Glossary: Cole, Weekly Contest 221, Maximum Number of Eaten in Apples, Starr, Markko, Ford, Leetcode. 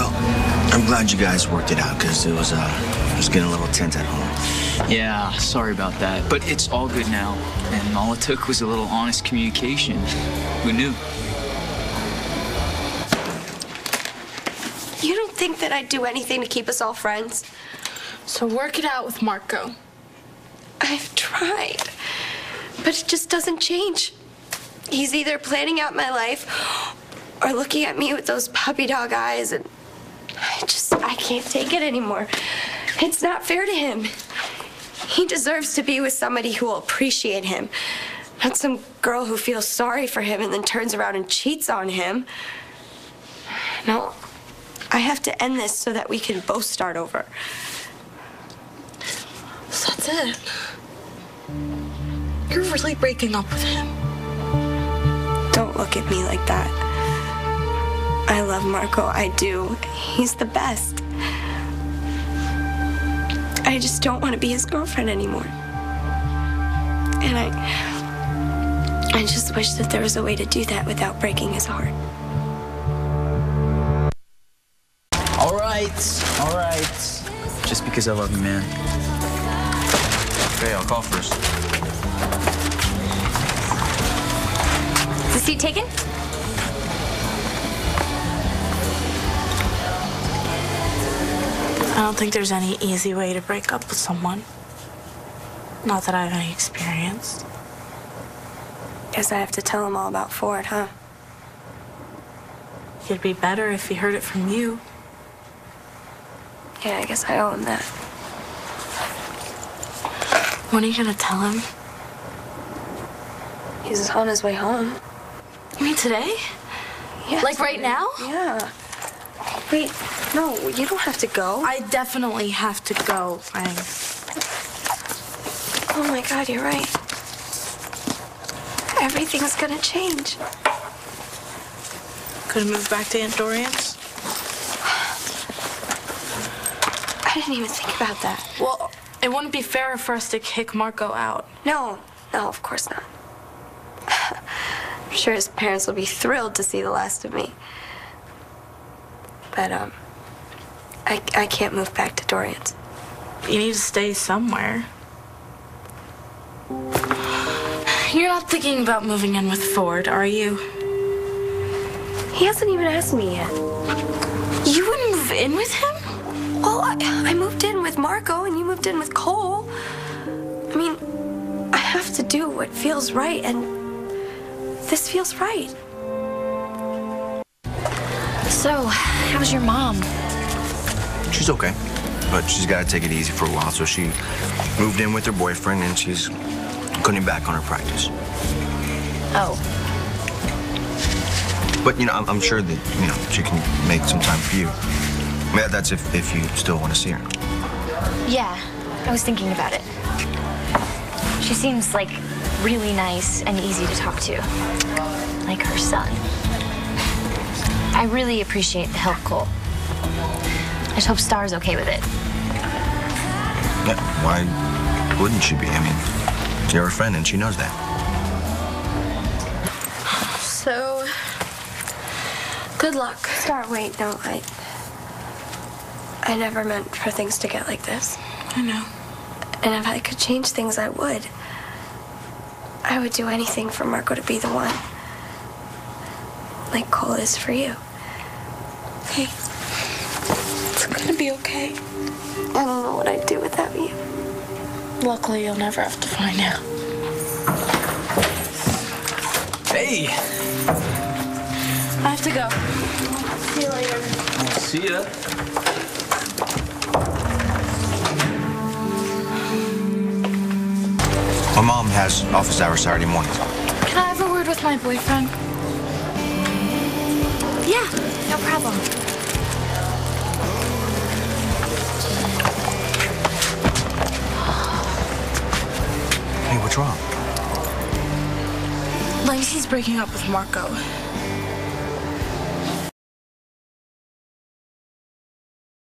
Well, I'm glad you guys worked it out, because it was getting a little tense at home. Yeah, sorry about that. But it's all good now, and all it took was a little honest communication. Who knew? You don't think that I'd do anything to keep us all friends? So work it out with Markko. I've tried, but it just doesn't change. He's either planning out my life or looking at me with those puppy dog eyes, and I can't take it anymore. It's not fair to him. He deserves to be with somebody who will appreciate him, not some girl who feels sorry for him and then turns around and cheats on him. No, I have to end this so that we can both start over. So that's it. You're really breaking up with him. Don't look at me like that. I love Markko, I do. He's the best. I just don't want to be his girlfriend anymore. And I just wish that there was a way to do that without breaking his heart. All right, all right. Just because I love you, man. Okay, I'll call first. Is the seat taken? I don't think there's any easy way to break up with someone. Not that I have any experience. Guess I have to tell him all about Ford, huh? It'd be better if he heard it from you. Yeah, I guess I owe him that. When are you gonna tell him? He's on his way home. You mean today? Yeah. Like right now? Yeah. Wait, no, you don't have to go. I definitely have to go, Frank. Oh my God, you're right. Everything's gonna change. Could have moved back to Aunt Dorian's? I didn't even think about that. Well, it wouldn't be fair for us to kick Markko out. No, no, of course not. I'm sure his parents will be thrilled to see the last of me. But, I can't move back to Dorian's. You need to stay somewhere. You're not thinking about moving in with Ford, are you? He hasn't even asked me yet. You wouldn't move in with him? Well, I moved in with Markko and you moved in with Cole. I mean, I have to do what feels right, and this feels right. So, how's your mom? She's okay, but she's got to take it easy for a while, so she moved in with her boyfriend, and she's cutting back on her practice. Oh. But, you know, I'm sure that, you know, she can make some time for you. Yeah, that's if you still want to see her. Yeah, I was thinking about it. She seems, like, really nice and easy to talk to, like her son. I really appreciate the help, Cole. I just hope Star's okay with it. Yeah, why wouldn't she be? I mean, you're her friend and she knows that. So, good luck. Star, wait, no, I never meant for things to get like this. I know. And if I could change things, I would. I would do anything for Markko to be the one. Like Cole is for you. Hey, it's gonna be okay. I don't know what I'd do without you. Luckily, you'll never have to find out. Hey! I have to go. See you later. See ya. My mom has office hours Saturday mornings. Can I have a word with my boyfriend? Yeah, no problem. Hey, what's wrong? Lacey's breaking up with Markko.